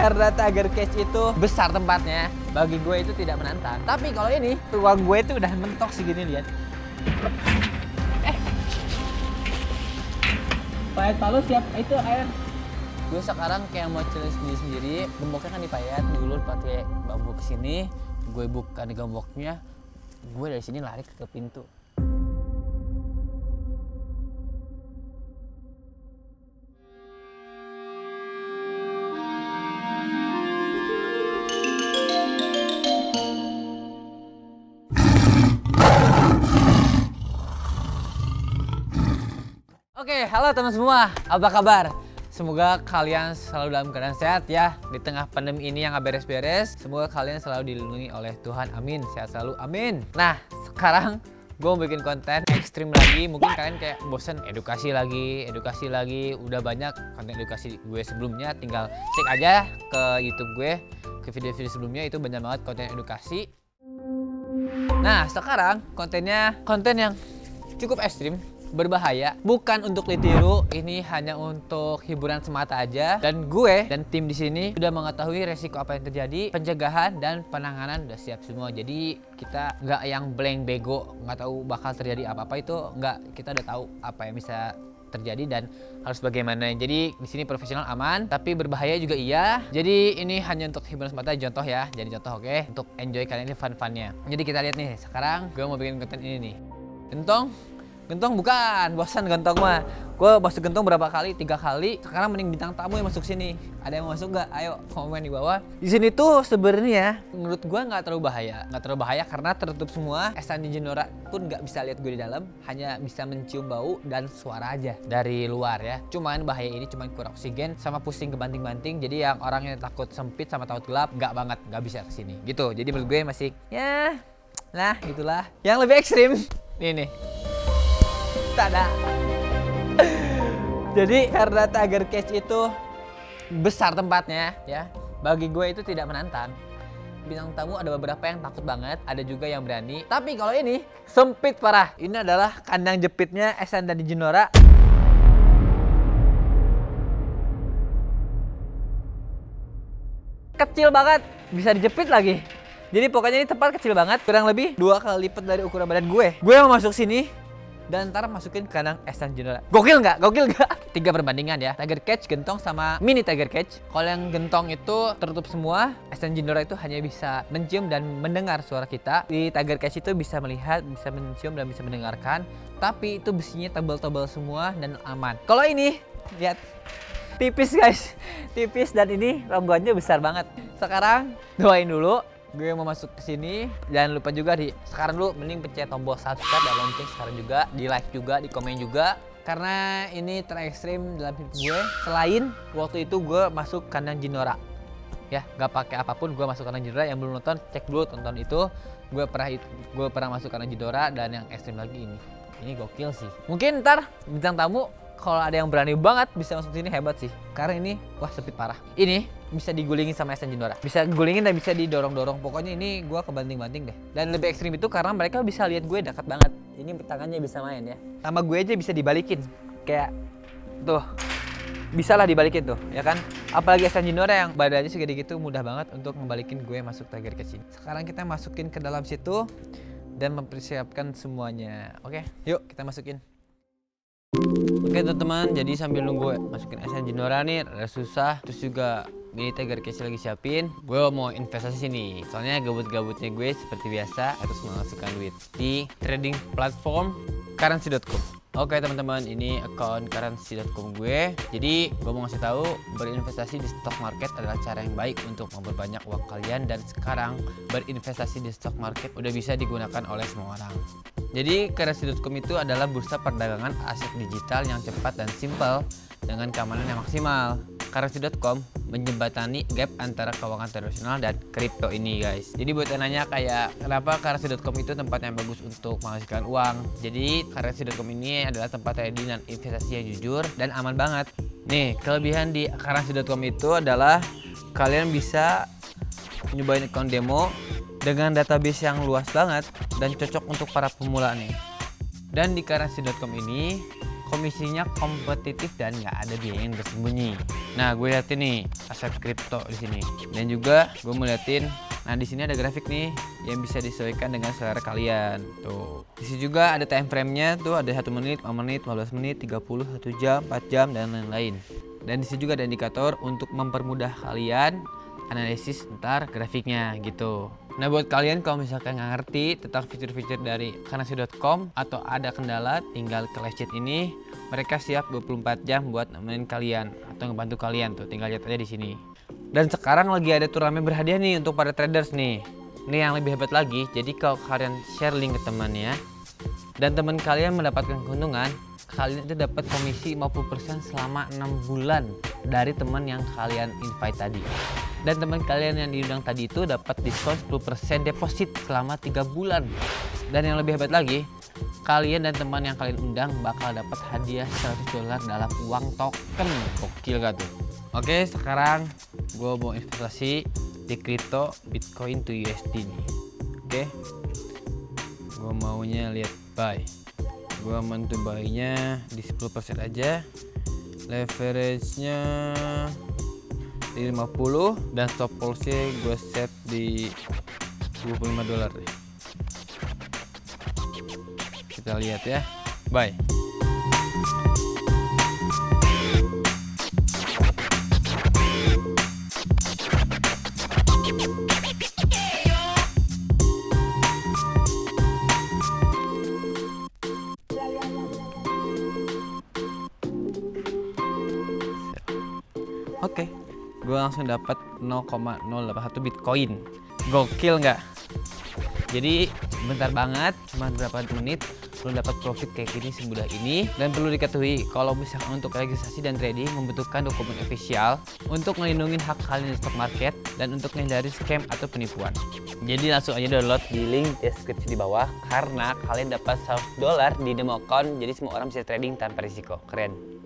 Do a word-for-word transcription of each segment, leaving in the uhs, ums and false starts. Karena Tiger Cage itu besar tempatnya, bagi gue itu tidak menantang. Tapi kalau ini, peluang gue itu udah mentok segini, lihat. Eh. Pahit palu siap, itu air. Gue sekarang kayak mau challenge sendiri-sendiri. Gemboknya kan dipayat dulu pakai bambu ke sini. Gue buka di gemboknya. Gue dari sini lari ke pintu. Oke, halo teman semua, apa kabar? Semoga kalian selalu dalam keadaan sehat ya. Di tengah pandemi ini yang gak beres-beres, semoga kalian selalu dilindungi oleh Tuhan, amin. Sehat selalu, amin. Nah, sekarang gue bikin konten ekstrim lagi. Mungkin kalian kayak bosen edukasi lagi, edukasi lagi. Udah banyak konten edukasi gue sebelumnya, tinggal cek aja ke YouTube gue, ke video-video sebelumnya, itu banyak banget konten edukasi. Nah, sekarang kontennya konten yang cukup ekstrim, berbahaya, bukan untuk ditiru, ini hanya untuk hiburan semata aja. Dan gue dan tim di sini sudah mengetahui resiko apa yang terjadi, pencegahan dan penanganan udah siap semua. Jadi kita nggak yang blank bego, nggak tahu bakal terjadi apa apa itu nggak. Kita udah tahu apa yang bisa terjadi dan harus bagaimana. Jadi di sini profesional aman, tapi berbahaya juga iya. Jadi ini hanya untuk hiburan semata, contoh ya. Jadi contoh, oke, okay? Untuk enjoy kalian ini fun-funnya. Jadi kita lihat nih, sekarang gue mau bikin konten ini nih. Gentong. Gentong bukan, bosan gentong mah. Gue masuk gentong berapa kali? Tiga kali. Sekarang mending bintang tamu yang masuk sini. Ada yang masuk nggak? Ayo komen di bawah. Di sini tuh sebenarnya menurut gue nggak terlalu bahaya, nggak terlalu bahaya karena tertutup semua. Eshan di Jinora pun nggak bisa lihat gue di dalam, hanya bisa mencium bau dan suara aja dari luar ya. Cuman bahaya ini cuman kurang oksigen sama pusing kebanting-banting. Jadi yang orang yang takut sempit sama takut gelap nggak banget, nggak bisa kesini gitu. Jadi menurut gue masih ya, nah gitulah. Yang lebih ekstrim ini nih. Ada. Jadi karena Tiger Cage itu besar tempatnya ya, bagi gue itu tidak menantang. Bintang tamu ada beberapa yang takut banget, ada juga yang berani. Tapi kalau ini sempit parah. Ini adalah kandang jepitnya Eshan dan Jinora. Kecil banget, bisa dijepit lagi. Jadi pokoknya ini tempat kecil banget, kurang lebih dua kali lipat dari ukuran badan gue. Gue mau masuk sini dan ntar masukin ke kandang Eshan Jinora. Gokil nggak? Gokil nggak? Tiga perbandingan ya. Tiger Cage, gentong, sama mini Tiger Cage. Kalau yang gentong itu tertutup semua. Eshan Jinora itu hanya bisa mencium dan mendengar suara kita. Di Tiger Cage itu bisa melihat, bisa mencium, dan bisa mendengarkan. Tapi itu besinya tebal-tebal semua dan aman. Kalau ini, lihat. Tipis guys. Tipis, dan ini rombongannya besar banget. Sekarang doain dulu. Gue mau masuk ke sini. Jangan lupa juga di sekarang dulu mending pencet tombol subscribe dan lonceng sekarang juga, di like juga, di komen juga, karena ini terekstrim dalam hidup gue. Selain waktu itu gue masuk kandang Jinora ya, nggak pakai apapun gue masuk kandang Jinora. Yang belum nonton cek dulu, tonton itu. Gue pernah gue pernah masuk kandang Jinora, dan yang ekstrim lagi ini. Ini gokil sih. Mungkin ntar bintang tamu kalau ada yang berani banget bisa masuk sini, hebat sih. Karena ini wah sempit parah. Ini bisa digulingin sama Eshan Jinora, bisa gulingin dan bisa didorong-dorong. Pokoknya ini gue kebanting-banting deh. Dan lebih ekstrim itu karena mereka bisa lihat gue dekat banget. Ini tangannya bisa main ya, sama gue aja bisa dibalikin kayak tuh, bisa lah dibalikin tuh ya kan. Apalagi Eshan Jinora yang badannya segede gitu, mudah banget untuk membalikin gue masuk Tiger Cage. Sekarang kita masukin ke dalam situ dan mempersiapkan semuanya. Oke, yuk kita masukin. Oke teman-teman, jadi sambil nunggu masukin Eshan Jinora nih rada susah. Terus juga mini Tiger Cage lagi siapin. Gue mau investasi sini, soalnya gabut-gabutnya gue seperti biasa harus memasukkan duit di trading platform currency dot com. Oke teman-teman, ini akun currency dot com gue. Jadi gue mau ngasih tahu, berinvestasi di stock market adalah cara yang baik untuk memperbanyak uang kalian. Dan sekarang berinvestasi di stock market udah bisa digunakan oleh semua orang. Jadi currency dot com itu adalah bursa perdagangan aset digital yang cepat dan simple dengan keamanan yang maksimal. currency dot com menjembatani gap antara keuangan tradisional dan kripto ini guys. Jadi buat yang nanya kayak kenapa currency dot com itu tempat yang bagus untuk menghasilkan uang, jadi currency dot com ini adalah tempat trading dan investasi yang jujur dan aman banget. Nih, kelebihan di currency dot com itu adalah kalian bisa nyobain account demo dengan database yang luas banget dan cocok untuk para pemula nih. Dan di currency dot com ini komisinya kompetitif dan nggak ada biaya yang bersembunyi. Nah, gue liatin nih aset kripto di sini, dan juga gue mau liatin. Nah, di sini ada grafik nih yang bisa disesuaikan dengan selera kalian. Tuh, di sini juga ada time frame-nya, tuh ada satu menit, lima menit, lima belas menit, tiga puluh, satu jam, empat jam, dan lain-lain. Dan di sini juga ada indikator untuk mempermudah kalian analisis ntar grafiknya gitu. Nah, buat kalian kalau misalkan nggak ngerti tentang fitur-fitur dari Karansi titik com atau ada kendala, tinggal ke live chat ini. Mereka siap dua puluh empat jam buat nemenin kalian atau ngebantu kalian, tuh tinggal lihat aja di sini. Dan sekarang lagi ada turnamen berhadiah nih untuk para traders nih. Ini yang lebih hebat lagi, jadi kalau kalian share link ke temannya dan teman kalian mendapatkan keuntungan, kalian itu dapat komisi lima puluh persen selama enam bulan dari teman yang kalian invite tadi. Dan teman kalian yang diundang tadi itu dapat diskon sepuluh persen deposit selama tiga bulan. Dan yang lebih hebat lagi, kalian dan teman yang kalian undang bakal dapat hadiah seratus dolar dalam uang token. Gokil gak tuh? Oke, sekarang gue mau investasi di kripto Bitcoin to U S D nih. Oke, gue maunya lihat buy. Gue aman tuh buy-nya di sepuluh persen aja. Leverage-nya di lima puluh dan stop loss-nya gue set di dua puluh lima dolar deh. Kita lihat ya. Bye. Oke, okay. Gue langsung dapat nol koma nol delapan satu Bitcoin. Gokil nggak? Jadi bentar banget, cuma berapa menit lo dapat profit kayak gini semudah ini. Dan perlu diketahui kalau misalkan untuk registrasi dan trading membutuhkan dokumen official untuk melindungi hak kalian di stock market dan untuk menghindari scam atau penipuan. Jadi langsung aja download di link deskripsi di bawah, karena kalian dapat seratus dolar di demo account, jadi semua orang bisa trading tanpa risiko. Keren.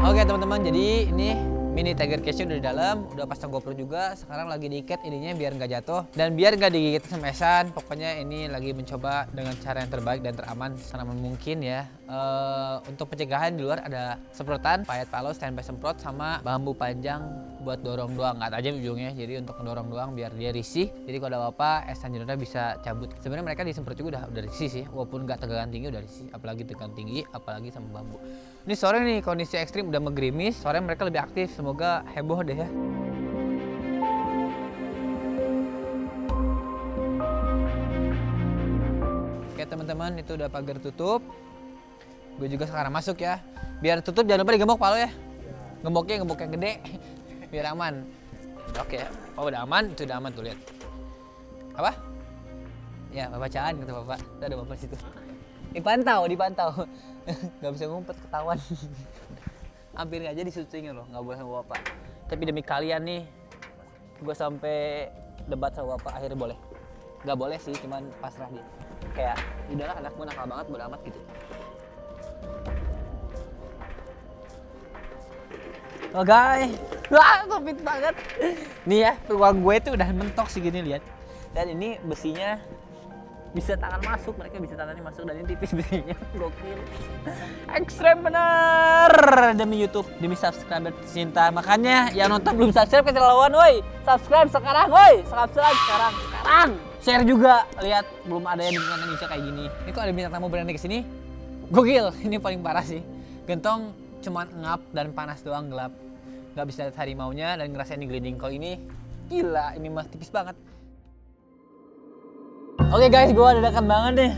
Oke teman-teman, jadi ini mini tiger cashnya udah di dalam, udah pasang GoPro juga. Sekarang lagi diikat ininya biar nggak jatuh dan biar nggak digigit sama Eshan. Pokoknya ini lagi mencoba dengan cara yang terbaik dan teraman senaman mungkin ya. Uh, untuk pencegahan di luar ada semprotan payet palo standby semprot sama bambu panjang buat dorong doang, nggak tajam ujungnya, jadi untuk mendorong doang biar dia risih. Jadi kalau ada apa-apa Eshan Jinora bisa cabut. Sebenarnya mereka disemprot juga udah, udah risih sih, walaupun nggak tegangan tinggi udah risih, apalagi tegangan tinggi apalagi sama bambu. Ini sore nih, kondisi ekstrim udah menggerimis, sore mereka lebih aktif, semoga heboh deh ya. Oke teman-teman, itu udah pagar tutup. Gue juga sekarang masuk ya. Biar tutup jangan lupa digembok palo ya. Gemboknya gembok yang gede, biar aman. Oke, oh udah aman, itu udah aman tuh lihat. Apa? Ya bacaan kata bapak, itu ada bapak situ. Dipantau, dipantau. Gak bisa ngumpet, ketahuan. Hampir nggak jadi syutingnya loh, nggak boleh sama bapak. Tapi demi kalian nih, gue sampai debat sama bapak, akhirnya boleh. Nggak boleh sih, cuman pasrah dia. Kayak, udahlah anakmu nakal banget, bodo amat gitu. Oh guys, wah sempit banget. Nih ya, ruang gue tuh udah mentok segini lihat. Dan ini besinya bisa tangan masuk, mereka bisa tangannya masuk dan ini tipis besinya, gokil. Ekstrem bener, demi YouTube, demi subscriber tercinta. Makanya yang nonton belum subscribe keterlaluan woi, subscribe sekarang woi, subscribe sekarang, sekarang. Share juga, lihat belum ada yang dengan Indonesia kayak gini. Ini kok ada bintang tamu berani kesini, gokil, ini paling parah sih. Gentong cuman ngap dan panas doang gelap, nggak bisa lihat harimaunya dan ngerasain di gliding. Kalau ini, gila, ini mas tipis banget. Oke okay guys, gue dadakan banget deh.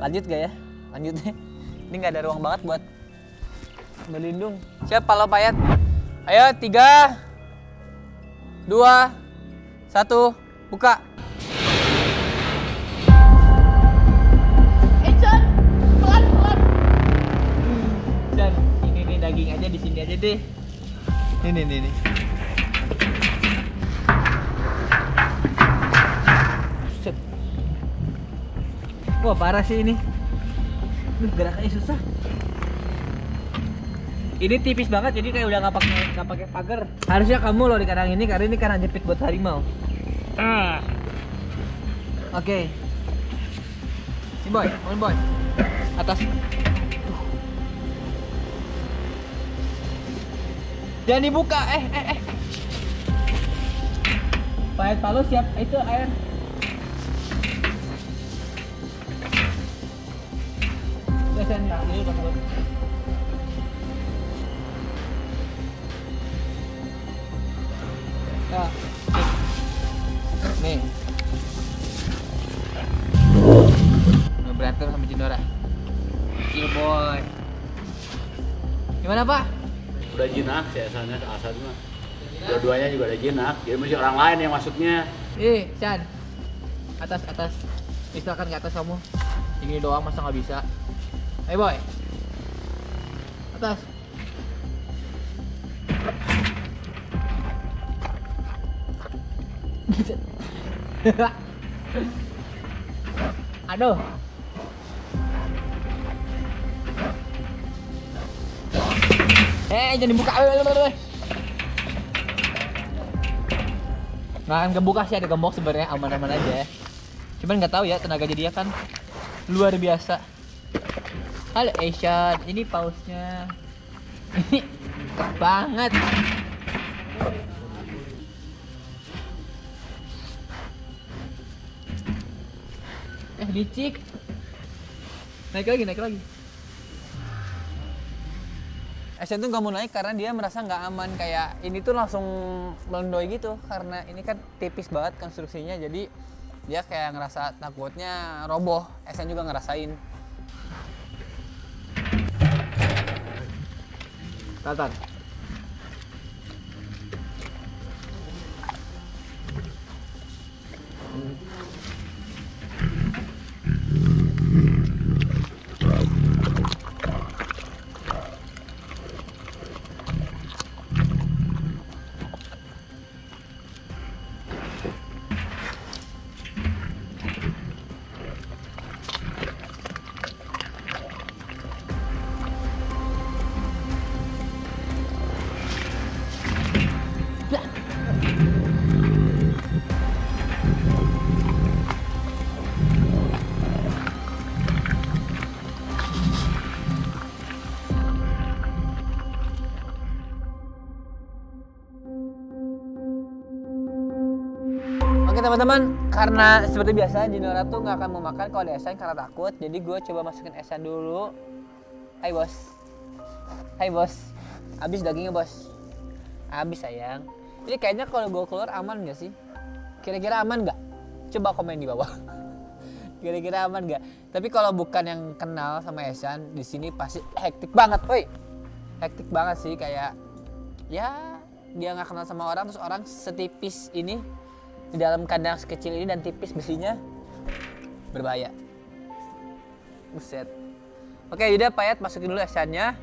Lanjut gak ya? Lanjut deh. Ini gak ada ruang banget buat berlindung. Siap palo payet. Ayo, tiga, dua, satu, buka. Eshan, pelan-pelan. Dan ini nih daging aja di sini aja deh. Ini nih nih. Wah parah sih ini. Duh, gerakannya susah. Ini tipis banget jadi kayak udah nggak pakai nggak pakai pagar. Harusnya kamu loh di karang ini, karena ini karang jepit buat harimau. Uh. Oke. Okay. Ini boy, ini boy. Atas. Jangan dibuka, eh, eh, eh. Pahit palu siap, itu air. Udah senang, ini udah palu. Nah, nih. Udah berantem sama Jinora. Kecil boy. Gimana pak? Udah jinak si Eshannya, si Eshan mah dua-duanya juga udah jinak, jadi mesti orang lain yang masuknya. Ih, Chan atas, atas misalkan ke atas kamu ini doang masa nggak bisa. Ayo boy atas. Aduh eh jangan dibuka, nggak akan kebuka sih, ada gembok sebenarnya, aman-aman aja. Cuman nggak tahu ya tenaga jadi dia kan luar biasa. Halo Eshan, ini pausnya ini banget. Eh licik, naik lagi, naik lagi. Eshan tuh nggak mau naik karena dia merasa nggak aman, kayak ini tuh langsung melendoy gitu karena ini kan tipis banget konstruksinya, jadi dia kayak ngerasa takutnya roboh. Eshan juga ngerasain. Tatan. Oke teman-teman, karena seperti biasa Jinora tuh nggak akan memakan kalau ada Eshan karena takut, jadi gue coba masukin Eshan dulu. Hai bos, hai bos, habis dagingnya bos, habis sayang. Ini kayaknya kalau gue keluar aman nggak sih? Kira-kira aman nggak? Coba komen di bawah. Kira-kira aman nggak? Tapi kalau bukan yang kenal sama Eshan di sini pasti hektik banget, woi. Hektik banget sih, kayak ya dia nggak kenal sama orang, terus orang setipis ini di dalam kandang sekecil ini dan tipis besinya, berbahaya. Buset. Oke yaudah Payat, masukin dulu Eshannya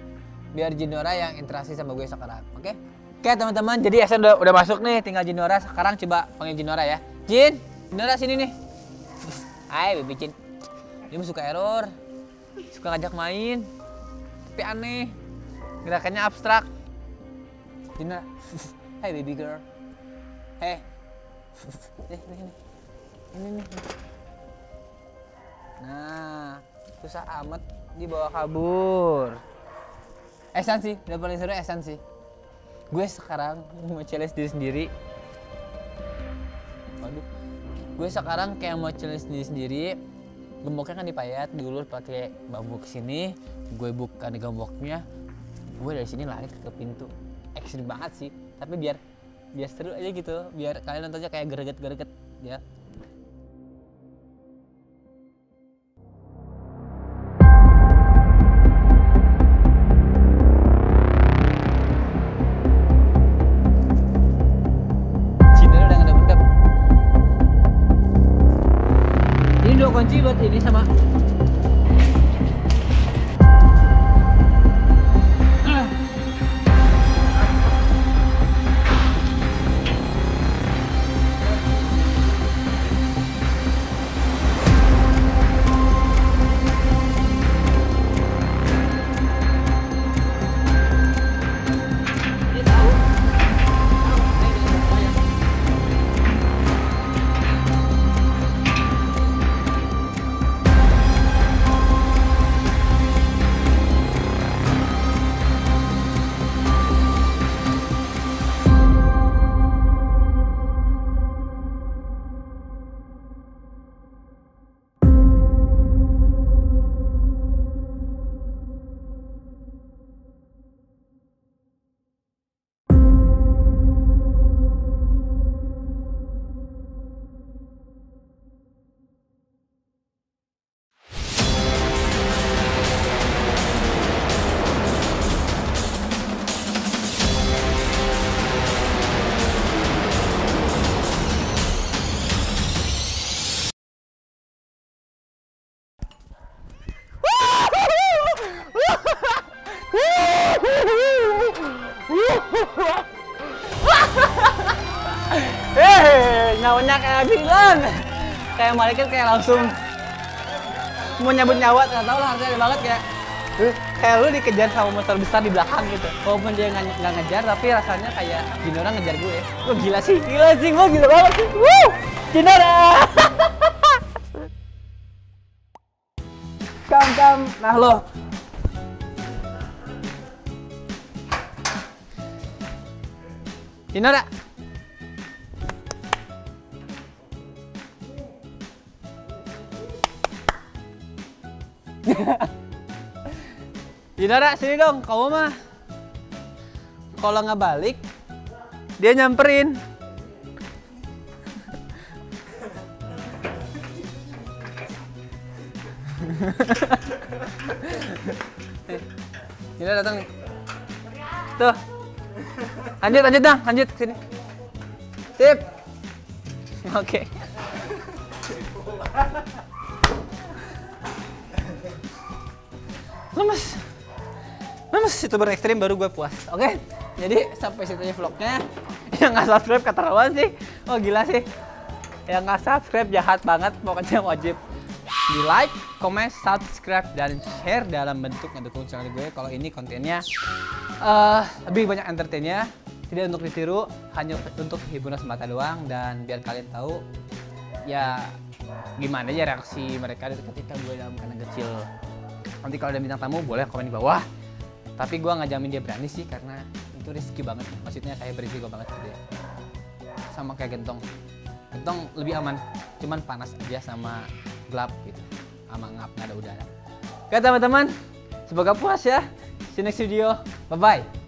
biar Jinora yang interaksi sama gue sekarang. Oke oke teman-teman, jadi Eshan udah, udah masuk nih, tinggal Jinora sekarang. Coba panggil Jinora ya. Jin, Jinora sini nih. Hai baby Jin, dia suka error, suka ngajak main tapi aneh, gerakannya abstrak. Jinora, hai baby girl. Hei ini, ini, ini, ini. Nah, susah amat dibawa kabur. Eshan sih, udah paling seru Eshan sih. Gue sekarang mau challenge diri sendiri. Waduh, gue sekarang kayak mau challenge diri sendiri. Gemboknya kan dipayat, diulur pakai bambu ke sini. Gue bukan di gemboknya, gue dari sini lari ke pintu. Ekstrim banget sih, tapi biar biar seru aja gitu, biar kalian nontonnya kayak greget-greget ya. Jinora udah nggak ada. Ini dua kunci buat ini sama. nyawanya kayak bilang, kayak malaikat, kayak langsung mau nyabut nyawa. Nggak tahu lah, harganya banget kayak kayak lu dikejar sama motor besar di belakang gitu. Walaupun dia nggak ngejar, tapi rasanya kayak Jinora ngejar gue. Gue gila sih, gila sih, gue gila banget sih. Woo, Jinora. Kam kam, nah lo. Jinora. Jinora, sini dong, kamu mah kalau nggak balik dia nyamperin. Jinora datang nih. Tuh, lanjut, lanjut dong, lanjut sini. Sip. Oke. Okay. Lemes, lemes, youtuber ekstrim baru gue puas, oke? Okay? Jadi sampai situ aja vlognya. Yang nggak subscribe keterlaluan sih, oh gila sih. Yang nggak subscribe jahat banget, pokoknya wajib di like, comment, subscribe, dan share dalam bentuk ngedukung channel gue. Kalau ini kontennya uh, lebih banyak entertainnya, tidak untuk ditiru, hanya untuk hiburan semata doang. Dan biar kalian tahu ya gimana aja reaksi mereka ketika gue dalam kandang kecil. Nanti kalau ada bintang tamu boleh komen di bawah. Tapi gue nggak jamin dia berani sih, karena itu risky banget. Maksudnya kayak berisiko banget gitu ya. Sama kayak gentong. Gentong lebih aman, cuman panas aja sama gelap gitu. Sama ngap, nggak ada udara. Oke teman-teman, semoga puas ya. See you next video. Bye-bye.